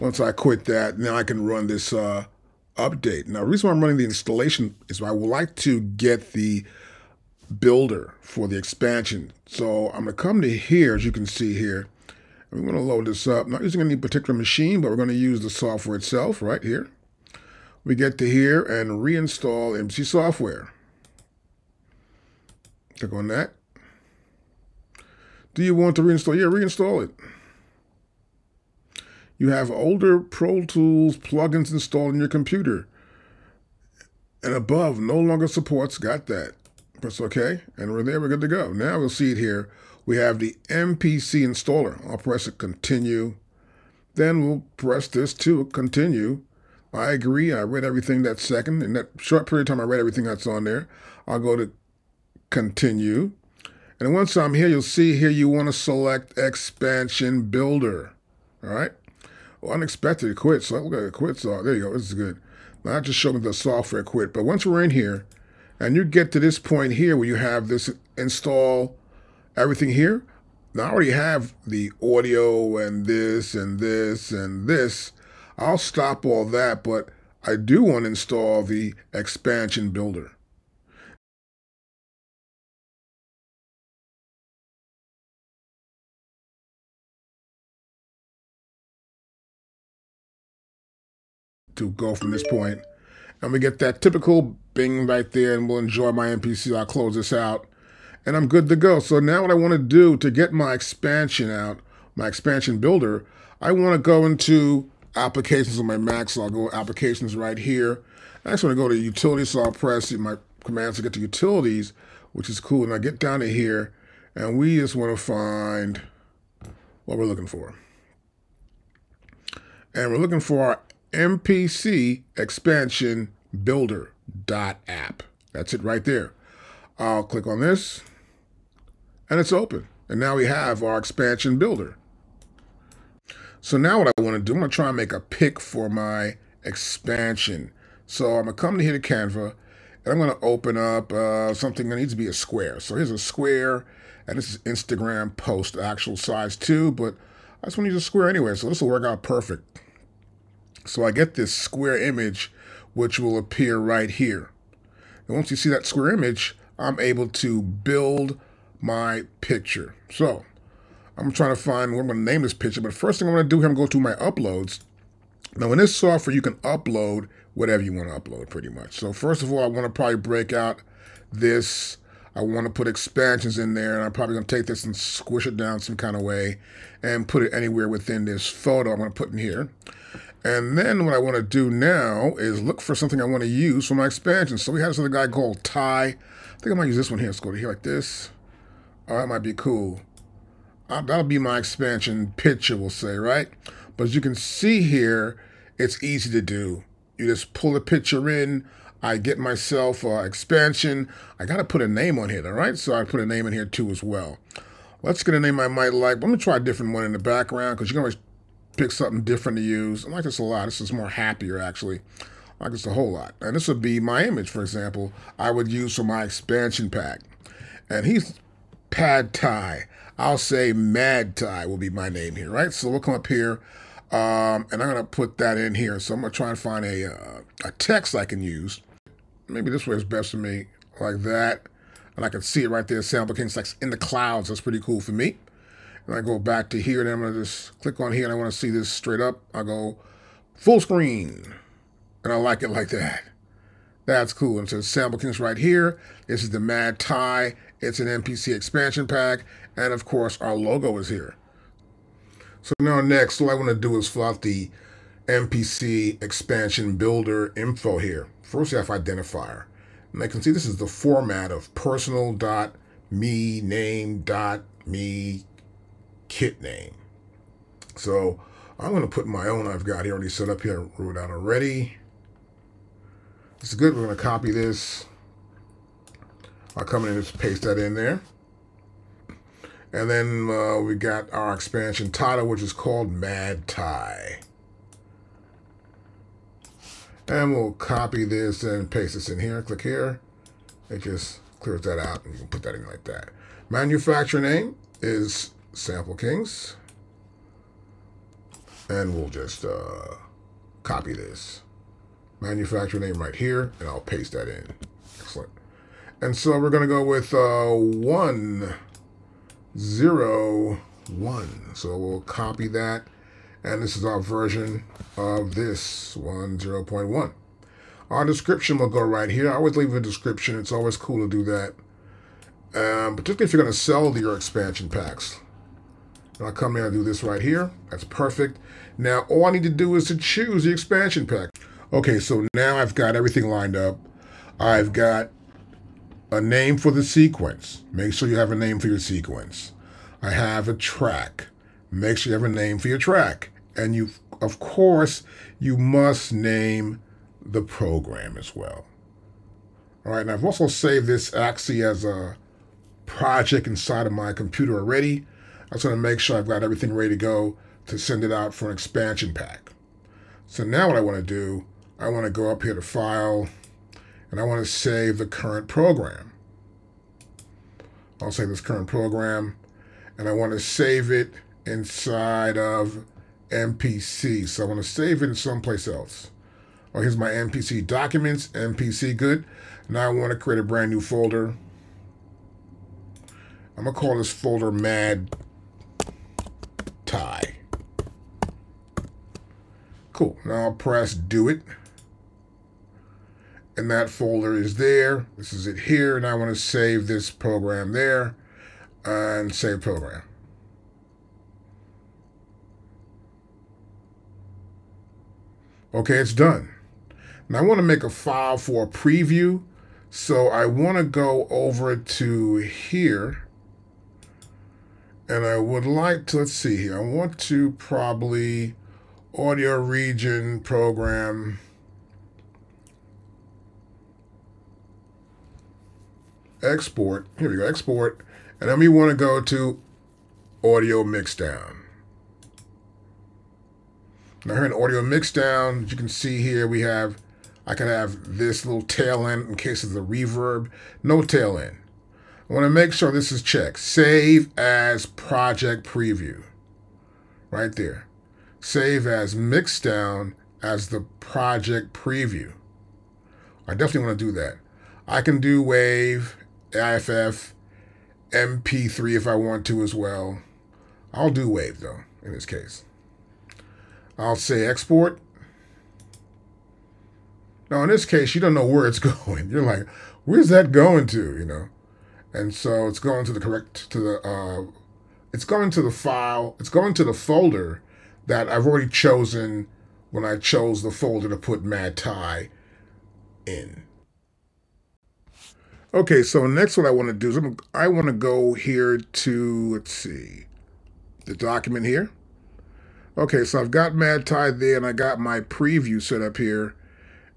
Once I quit that, now I can run this update. Now, the reason why I'm running the installation is I would like to get the builder for the expansion. So I'm gonna come to here, as you can see here. We're gonna load this up, not using any particular machine, but we're gonna use the software itself right here. We get to here and reinstall MPC software. Click on that. Do you want to reinstall? Yeah, reinstall it. You have older Pro Tools plugins installed in your computer. And above, no longer supports, got that. Press OK, and we're there, we're good to go. Now we'll see it here. We have the MPC installer. I'll press it, continue. Then we'll press this to continue. I agree, I read everything that second. In that short period of time, I read everything that's on there. I'll go to continue. And once I'm here, you'll see here you want to select expansion builder. All right. Well, unexpected quit. So look at the quit. So there you go. This is good. Now I just showed them the software quit. But once we're in here, and you get to this point here where you have this install everything here. Now I already have the audio and this and this and this. I'll stop all that, but I do want to install the expansion builder. To go from this point, and we get that typical bing right there, and we'll enjoy my MPC. I'll close this out, and I'm good to go. So now what I want to do to get my expansion out, my expansion builder, I want to go into applications on my Mac, so I'll go applications right here. I just want to go to utilities, so I'll press my commands to get to utilities, which is cool. And I get down to here, and we just want to find what we're looking for, and we're looking for our MPC expansion builder.app. That's it right there. I'll click on this and it's open. And now we have our expansion builder. So now what I want to do, I'm going to try and make a pick for my expansion. So I'm going to come to here to Canva and I'm going to open up something that needs to be a square. So here's a square, and this is Instagram post, actual size 2, but I just want to use a square anyway. So this will work out perfect. So I get this square image, which will appear right here. And once you see that square image, I'm able to build my picture. So I'm trying to find what I'm going to name this picture. But first thing I'm going to do here, I'm going to go to my uploads. Now in this software, you can upload whatever you want to upload pretty much. So first of all, I want to probably break out this. I want to put expansions in there, and I'm probably going to take this and squish it down some kind of way and put it anywhere within this photo I'm going to put in here. And then what I want to do now is look for something I want to use for my expansion. So we have this other guy called Thai. I think I might use this one here. Let's go to here like this. Oh, that might be cool. That'll be my expansion picture, we'll say, right? But as you can see here, it's easy to do. You just pull a picture in. I get myself an expansion. I got to put a name on here, all right? So I put a name in here too as well. Let's get a name I might like. But I'm going to try a different one in the background because you can always pick something different to use. I like this a lot. This is more happier, actually. I like this a whole lot. And this would be my image, for example, I would use for my expansion pack. And he's Pad Thai. I'll say Mad Thai will be my name here, right? So we'll come up here, and I'm going to put that in here. So I'm going to try and find a text I can use. Maybe this way is best for me, like that. And I can see it right there, Sample Kings, like in the clouds. That's pretty cool for me. And I go back to here, and I'm going to just click on here, and I want to see this straight up. I'll go full screen, and I like it like that. That's cool. And so Sample Kings right here. This is the Mad Thai. It's an MPC expansion pack, and of course, our logo is here. So now next, what I want to do is fill out the MPC expansion builder info here. First, we have identifier, and I can see this is the format of personal.me, name.me, kit name. So I'm going to put my own I've got here already set up here, wrote out already. This is good. We're going to copy this. I'll come in and just paste that in there. And then we got our expansion title, which is called Mad Thai. And we'll copy this and paste this in here. Click here. It just clears that out, and you can put that in like that. Manufacturer name is Sample Kings. and we'll just copy this manufacturer name right here, and I'll paste that in. Excellent. And so we're going to go with 101. So we'll copy that. And this is our version of this 1.0.1. Our description will go right here. I always leave a description. It's always cool to do that, particularly if you're going to sell your expansion packs. And I'll come in and do this right here. That's perfect. Now, all I need to do is to choose the expansion pack. Okay, so now I've got everything lined up. I've got a name for the sequence. Make sure you have a name for your sequence. I have a track. Make sure you have a name for your track. And you, of course, you must name the program as well. All right, and I've also saved this actually as a project inside of my computer already. I just want to make sure I've got everything ready to go to send it out for an expansion pack. So now what I want to do, I want to go up here to File, and I want to save the current program. I'll save this current program, and I want to save it inside of MPC. So I want to save it in someplace else. Oh, here's my MPC documents, MPC good. Now I want to create a brand new folder. I'm going to call this folder Pad Thai. Cool. Now I'll press do it. And that folder is there. This is it here. And I want to save this program there and save program. Okay, it's done. Now I want to make a file for a preview. So I want to go over to here. And I would like to, let's see here. I want to probably audio region program. Export. Here we go, export. And then we want to go to audio mixdown. Now here in audio mixdown, as you can see here, we have, I can have this little tail end in case of the reverb. No tail end. I want to make sure this is checked. Save as project preview. Right there. Save as mixdown as the project preview. I definitely want to do that. I can do WAV, IFF, MP3 if I want to as well. I'll do WAV though in this case. I'll say export. Now in this case, you don't know where it's going. You're like, where's that going to? You know, and so it's going to the correct it's going to the file. It's going to the folder that I've already chosen when I chose the folder to put Pad Thai in. Okay, so next what I want to do is I want to go here to, let's see, the document here. Okay, so I've got Pad Thai there, and I got my preview set up here.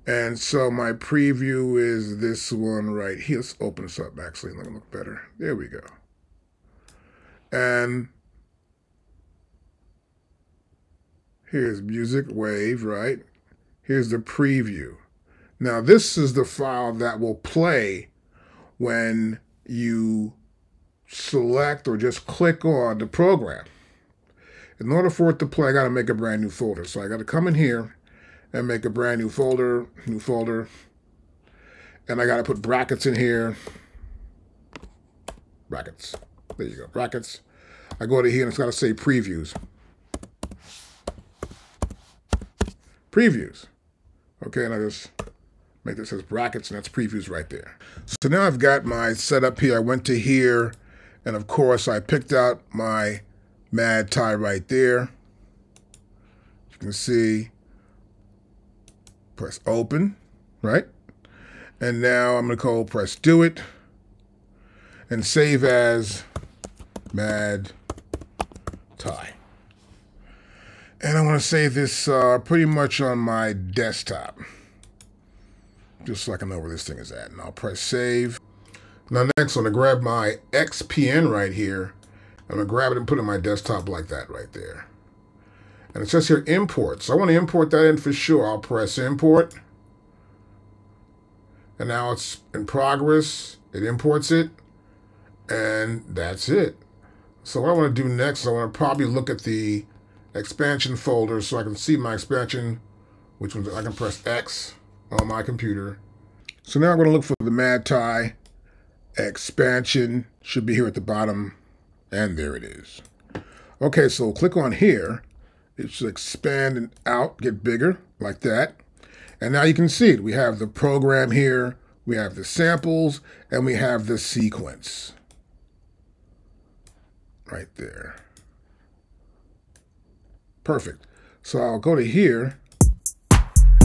And so my preview is this one right here. Let's open this up, actually, and let it look better. There we go. And here's music, wave, right? Here's the preview. Now, this is the file that will play when you select or just click on the program. In order for it to play, I got to make a brand new folder. So I got to come in here and make a brand new folder, and I got to put brackets in here. Brackets. There you go, brackets. I go to here and it's got to say previews. Previews. Okay, and I just make this as brackets, and that's previews right there. So now I've got my setup here. I went to here, and of course I picked out my Pad Thai right there. As you can see, press open, right? And now I'm going to go press do it and save as Pad Thai. And I want to save this pretty much on my desktop, just so I can know where this thing is at. And I'll press save. Now next I'm going to grab my XPN right here. I'm going to grab it and put it on my desktop like that right there. And it says here import. So I want to import that in for sure. I'll press import. And now it's in progress. It imports it. And that's it. So what I want to do next is I want to probably look at the expansion folder so I can see my expansion, which ones I can press X on my computer. So now I'm going to look for the Pad Thai expansion. Should be here at the bottom, and there it is. Okay, so click on here. It should expand and out, get bigger, like that. And now you can see it. We have the program here, we have the samples, and we have the sequence. Right there. Perfect. So I'll go to here,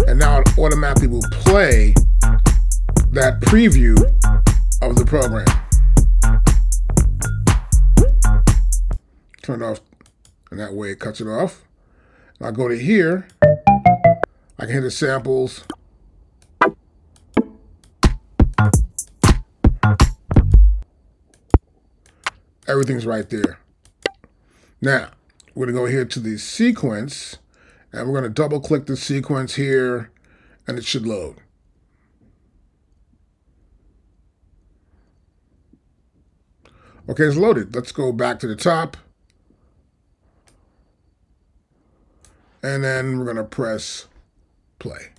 and now it automatically will play that preview of the program. Turn it off, and that way it cuts it off. I'll go to here. I can hit the samples. Everything's right there. Now, we're gonna go here to the sequence, and we're gonna double click the sequence here, and it should load. Okay, it's loaded. Let's go back to the top. And then we're gonna press play.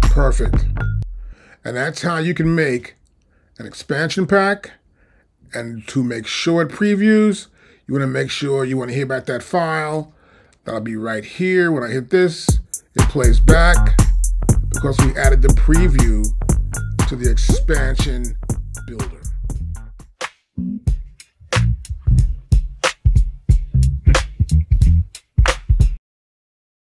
Perfect. And that's how you can make an expansion pack. And to make sure it previews, you wanna make sure you wanna hear about that file. That'll be right here. When I hit this, it plays back because we added the preview to the expansion builder.